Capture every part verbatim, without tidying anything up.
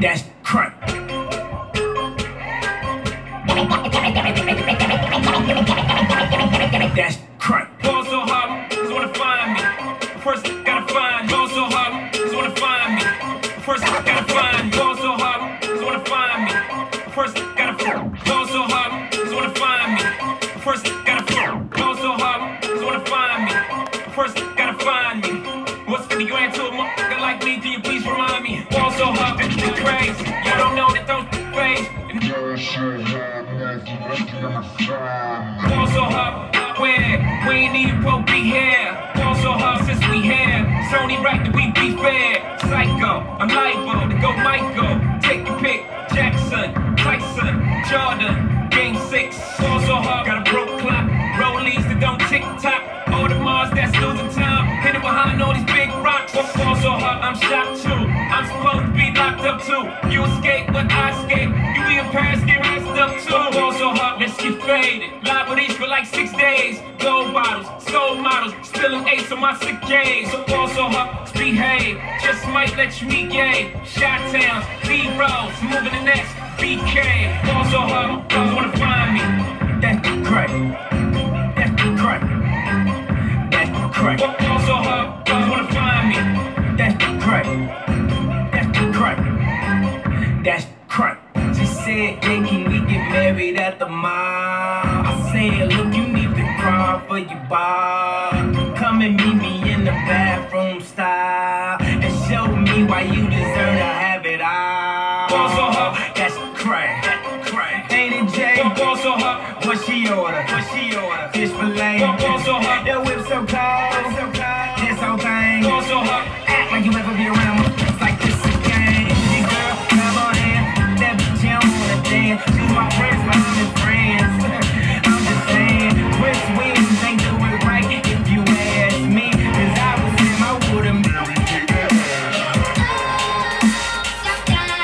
That's crap. That's crap. Ball so hard, just wanna find me. First, gotta find. Ball so hard, just wanna find me. First, gotta find. Ball so hard, just wanna find me. First, gotta find. Ball so hard, just wanna find me. First, gotta find. Ball so hard, just wanna find me. First, gotta find me. What's for the grand to a motherfucker like me? Can you please remind me? Ball so hard. You don't know that those face. Ball so hard, where we ain't even won't be here. Ball so hard since we here. It's only right that we be fair. Psycho, I'm liable to go Michael. Take your pick. Jackson, Tyson, Jordan, Game Six. Ball so hard, got a broke clock. Rollies that don't tick tock. All the Mars that's losing time. Hidden behind all these big rocks. Ball so hard, I'm shocked too. I'm supposed to be locked up too. You escape, but I escape. You be in Paris, get razzed up too. Ball so hard, let's get faded. Live with these for like six days. Gold bottles, soul models, spilling ace on my sick games. So ball so hard, behave. Just might let you meet gay. Shot towns, B-rolls, moving the next B K. Ball so hard, those wanna find me. That's crack. That's crack. That's crack. Ball so hard, those wanna find me. That's crack. That's crap. She said, hey, can we get married at the mall? I said, look, you need to cry for your bar. Come and meet me in the bathroom style and show me why you deserve to have it all. Ball so hard, that's crap. That's crap. Ain't it Jay? Ball so hard. What she order? What she order? Fish fillet. Ball so hard. That whip so cold. So cold. This whole thing. Ball so hard. Act like you ever be around. To my friends, my new friends, I'm just saying, Chris Williams ain't doing right if you ask me, cause I was him, I would've married you. Sometimes I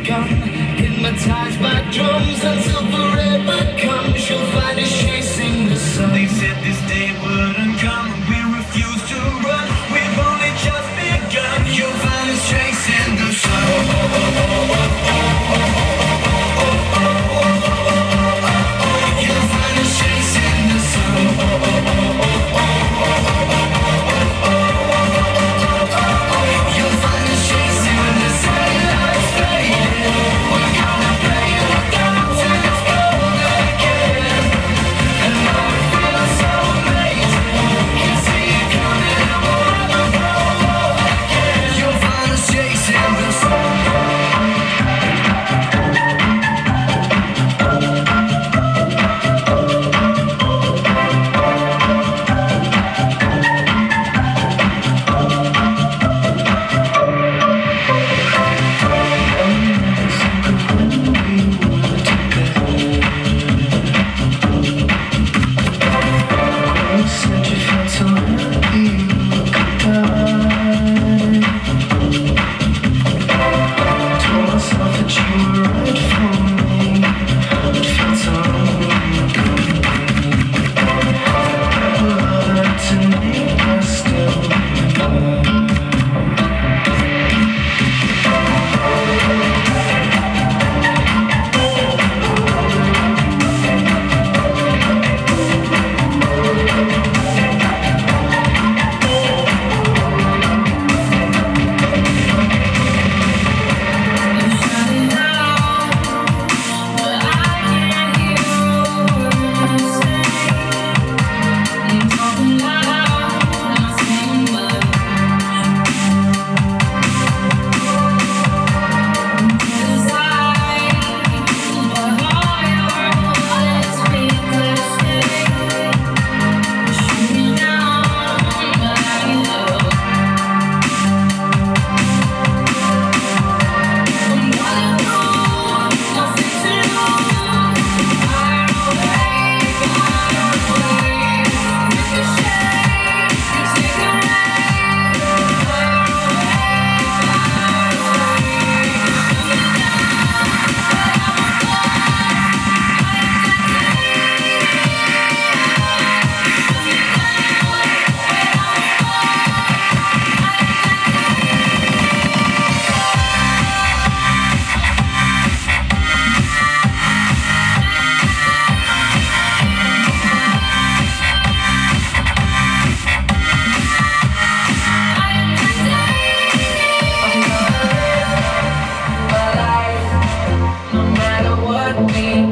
Hypnotized by drums until forever comes. You'll find us chasing the sun. They said this day wouldn't come, and we refuse to run. We've only just begun. You'll find us chasing the sun. Oh, oh, oh, oh, oh, oh, oh, oh.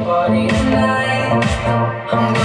Party tonight.